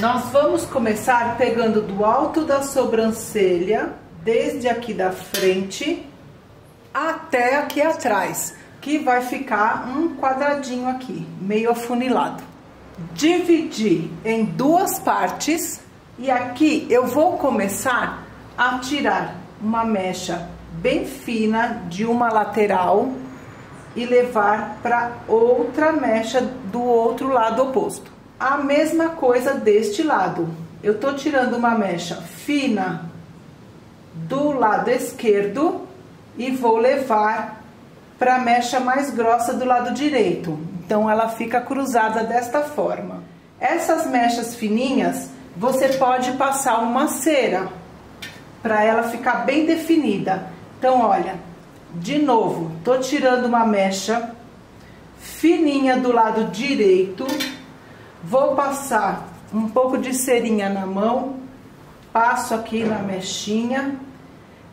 Nós vamos começar pegando do alto da sobrancelha, desde aqui da frente até aqui atrás, que vai ficar um quadradinho aqui, meio afunilado. Dividir em duas partes e aqui eu vou começar a tirar uma mecha bem fina de uma lateral e levar para outra mecha do outro lado oposto. A mesma coisa deste lado. Eu tô tirando uma mecha fina do lado esquerdo e vou levar para a mecha mais grossa do lado direito. Então ela fica cruzada desta forma. Essas mechas fininhas você pode passar uma cera para ela ficar bem definida. Então olha, de novo, tô tirando uma mecha fininha do lado direito, vou passar um pouco de cerinha na mão, passo aqui na mechinha,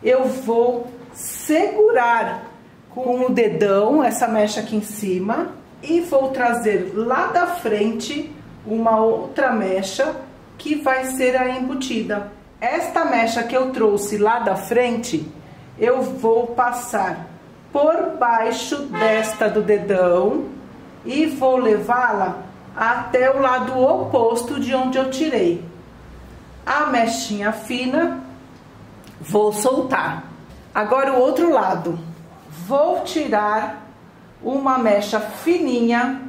eu vou segurar com o dedão essa mecha aqui em cima e vou trazer lá da frente uma outra mecha que vai ser a embutida. Esta mecha que eu trouxe lá da frente, eu vou passar por baixo desta do dedão e vou levá-la até o lado oposto de onde eu tirei. A mechinha fina, vou soltar. Agora o outro lado. Vou tirar uma mecha fininha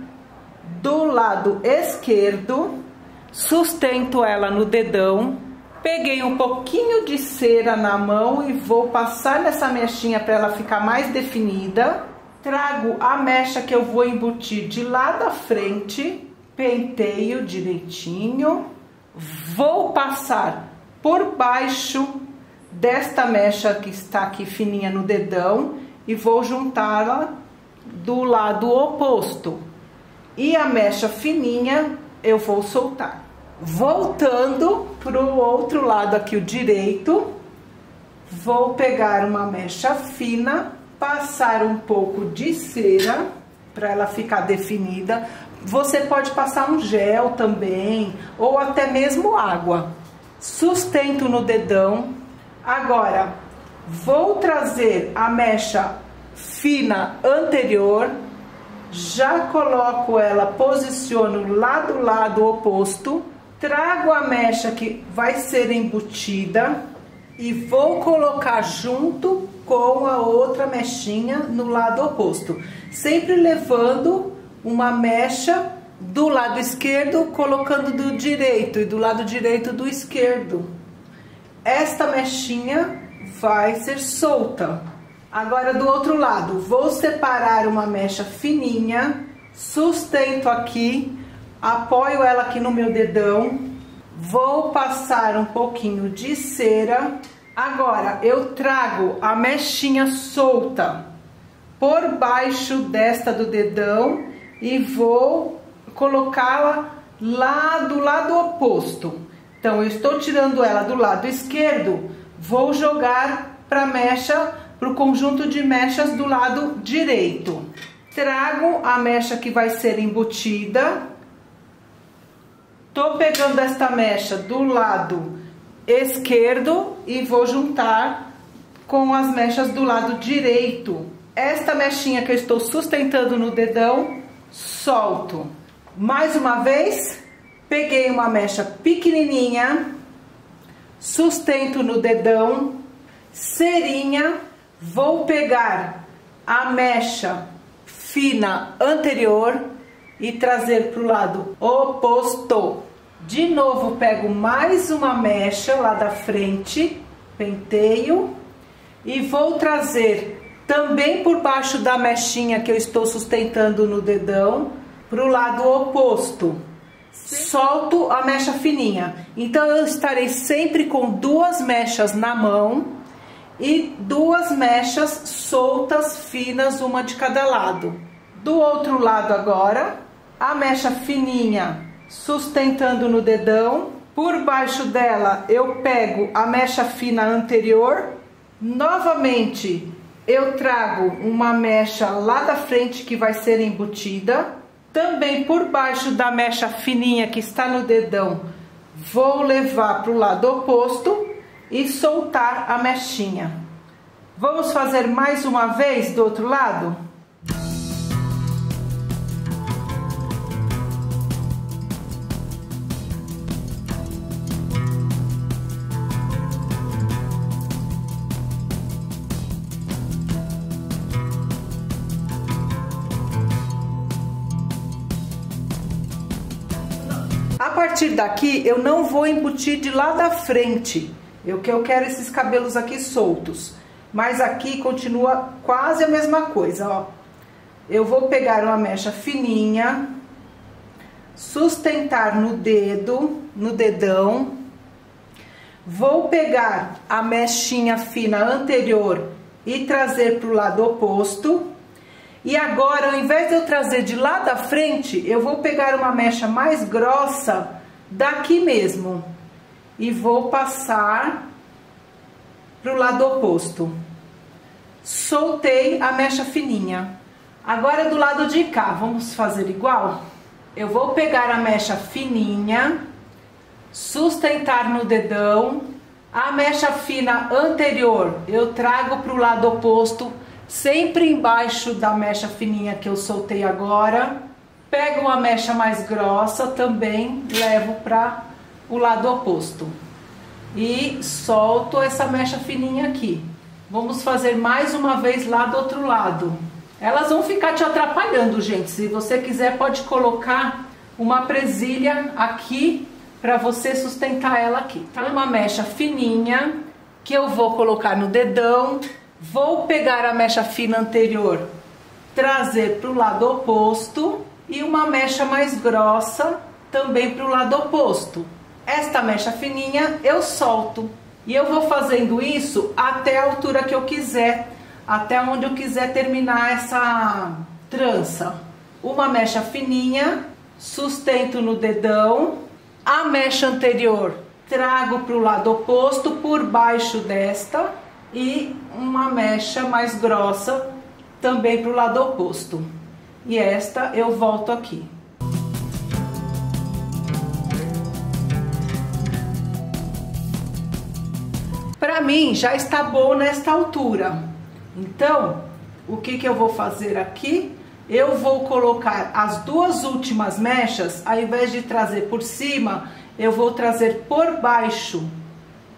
do lado esquerdo, sustento ela no dedão, peguei um pouquinho de cera na mão e vou passar nessa mechinha para ela ficar mais definida. Trago a mecha que eu vou embutir de lá da frente, penteio direitinho, vou passar por baixo desta mecha que está aqui fininha no dedão e vou juntá-la do lado oposto. E a mecha fininha eu vou soltar. Voltando para o outro lado aqui, o direito, vou pegar uma mecha fina, passar um pouco de cera para ela ficar definida. Você pode passar um gel também, ou até mesmo água. Sustento no dedão. Agora, vou trazer a mecha fina anterior, já coloco ela, posiciono lá do lado oposto, trago a mecha que vai ser embutida e vou colocar junto com a outra mechinha no lado oposto. Sempre levando uma mecha do lado esquerdo, colocando do direito e do lado direito do esquerdo. Esta mechinha vai ser solta. Agora do outro lado, vou separar uma mecha fininha, sustento aqui, apoio ela aqui no meu dedão, vou passar um pouquinho de cera. Agora eu trago a mechinha solta por baixo desta do dedão e vou colocá-la lá do lado oposto. Então eu estou tirando ela do lado esquerdo, vou jogar para a mecha, para o conjunto de mechas do lado direito. Trago a mecha que vai ser embutida, tô pegando esta mecha do lado esquerdo e vou juntar com as mechas do lado direito. Esta mechinha que eu estou sustentando no dedão, solto. Mais uma vez, peguei uma mecha pequenininha, sustento no dedão, cerinha, vou pegar a mecha fina anterior e trazer para o lado oposto. De novo, pego mais uma mecha lá da frente, penteio e vou trazer também por baixo da mechinha que eu estou sustentando no dedão para o lado oposto. Solto a mecha fininha. Então eu estarei sempre com duas mechas na mão e duas mechas soltas, finas, uma de cada lado. Do outro lado agora, a mecha fininha sustentando no dedão, por baixo dela eu pego a mecha fina anterior, novamente eu trago uma mecha lá da frente que vai ser embutida, também por baixo da mecha fininha que está no dedão vou levar para o lado oposto e soltar a mechinha. Vamos fazer mais uma vez do outro lado? A partir daqui, eu não vou embutir de lá da frente, eu quero esses cabelos aqui soltos. Mas aqui continua quase a mesma coisa, ó. Eu vou pegar uma mecha fininha, sustentar no dedo, no dedão. Vou pegar a mechinha fina anterior e trazer para o lado oposto. E agora, ao invés de eu trazer de lá da frente, eu vou pegar uma mecha mais grossa daqui mesmo. E vou passar para o lado oposto. Soltei a mecha fininha. Agora do lado de cá, vamos fazer igual? Eu vou pegar a mecha fininha, sustentar no dedão. A mecha fina anterior eu trago para o lado oposto, sempre embaixo da mecha fininha que eu soltei agora. Pego uma mecha mais grossa também, levo para o lado oposto e solto essa mecha fininha aqui. Vamos fazer mais uma vez lá do outro lado. Elas vão ficar te atrapalhando, gente. Se você quiser, pode colocar uma presilha aqui para você sustentar ela aqui, tá? Uma mecha fininha que eu vou colocar no dedão. Vou pegar a mecha fina anterior, trazer para o lado oposto e uma mecha mais grossa também para o lado oposto. Esta mecha fininha eu solto e eu vou fazendo isso até a altura que eu quiser, até onde eu quiser terminar essa trança. Uma mecha fininha, sustento no dedão, a mecha anterior trago para o lado oposto por baixo desta. E uma mecha mais grossa também para o lado oposto. E esta eu volto aqui. Para mim já está bom nesta altura. Então, o que eu vou fazer aqui? Eu vou colocar as duas últimas mechas, ao invés de trazer por cima, eu vou trazer por baixo.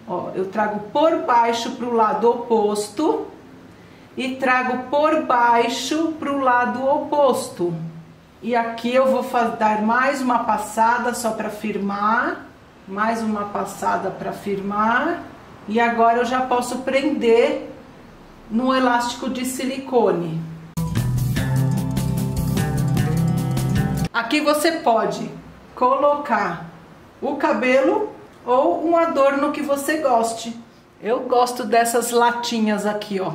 Ó, eu trago por baixo para o lado oposto e trago por baixo para o lado oposto. E aqui eu vou dar mais uma passada só para firmar, mais uma passada para firmar. E agora eu já posso prender no elástico de silicone. Aqui você pode colocar o cabelo ou um adorno que você goste. Eu gosto dessas latinhas aqui, ó.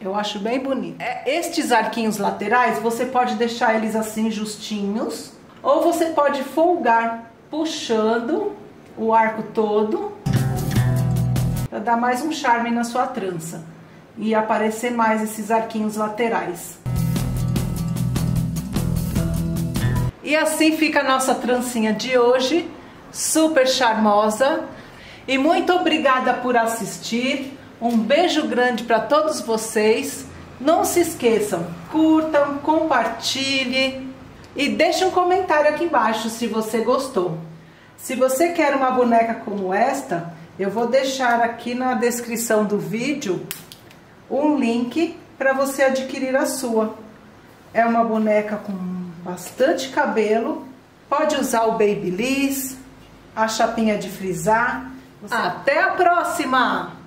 Eu acho bem bonito. Estes arquinhos laterais, você pode deixar eles assim justinhos, ou você pode folgar puxando o arco todo para dar mais um charme na sua trança e aparecer mais esses arquinhos laterais. E assim fica a nossa trancinha de hoje. Super charmosa. E muito obrigada por assistir. Um beijo grande para todos vocês. Não se esqueçam, curtam, compartilhem e deixem um comentário aqui embaixo se você gostou. Se você quer uma boneca como esta, eu vou deixar aqui na descrição do vídeo um link para você adquirir a sua. É uma boneca com bastante cabelo, pode usar o Babyliss, a chapinha de frisar. Até a próxima!